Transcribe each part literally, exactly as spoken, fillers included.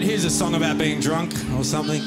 right, here's a song about being drunk or something.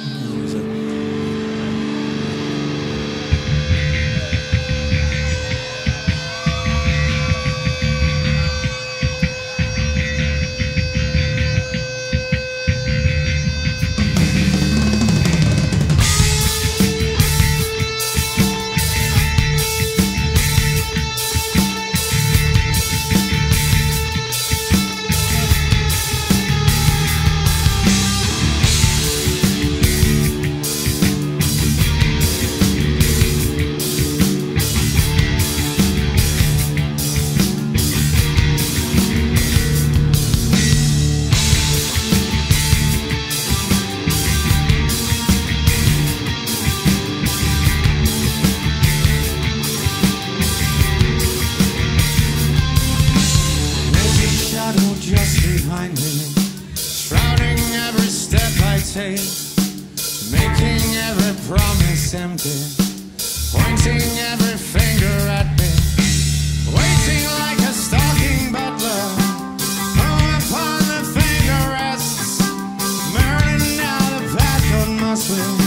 Making every promise empty, pointing every finger at me, waiting like a stalking butler, home upon the finger rests, murdering out the path on Muswell,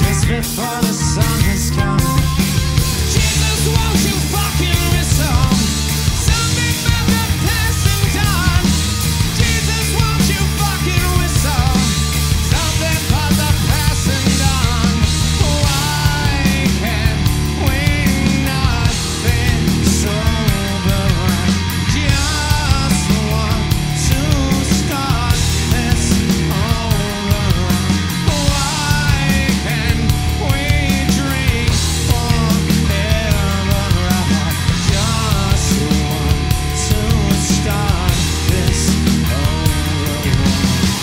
just before the sun has come. Jesus, won't you fucking listen? Something about that passing time. Jesus, won't you fucking whistle?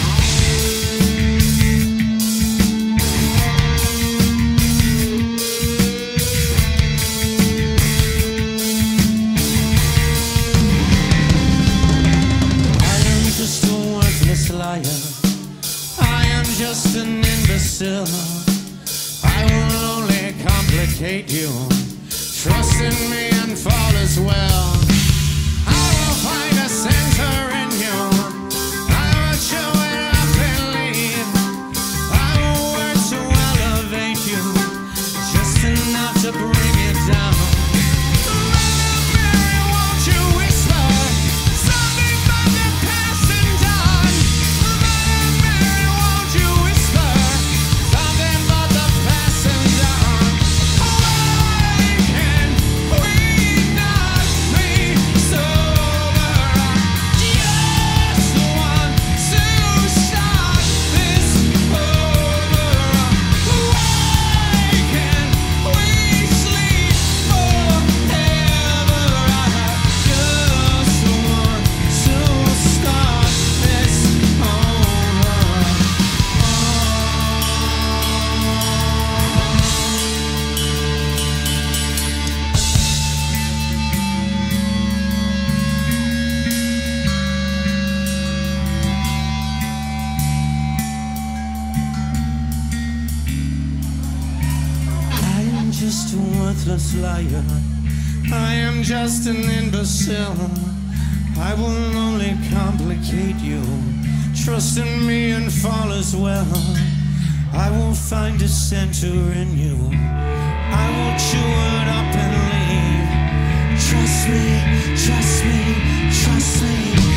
I will only complicate you. Trust in me and fall as well. I will find a center in you. I will show it up and leave. I will work to elevate you, just enough to bring you down. Mother Mary, won't you whisper something about the passing time? Mother Mary, won't you whisper? Just a worthless liar. I am just an imbecile. I will only complicate you. Trust in me and fall as well. I will find a center in you. I will chew it up and leave. Trust me, trust me, trust me.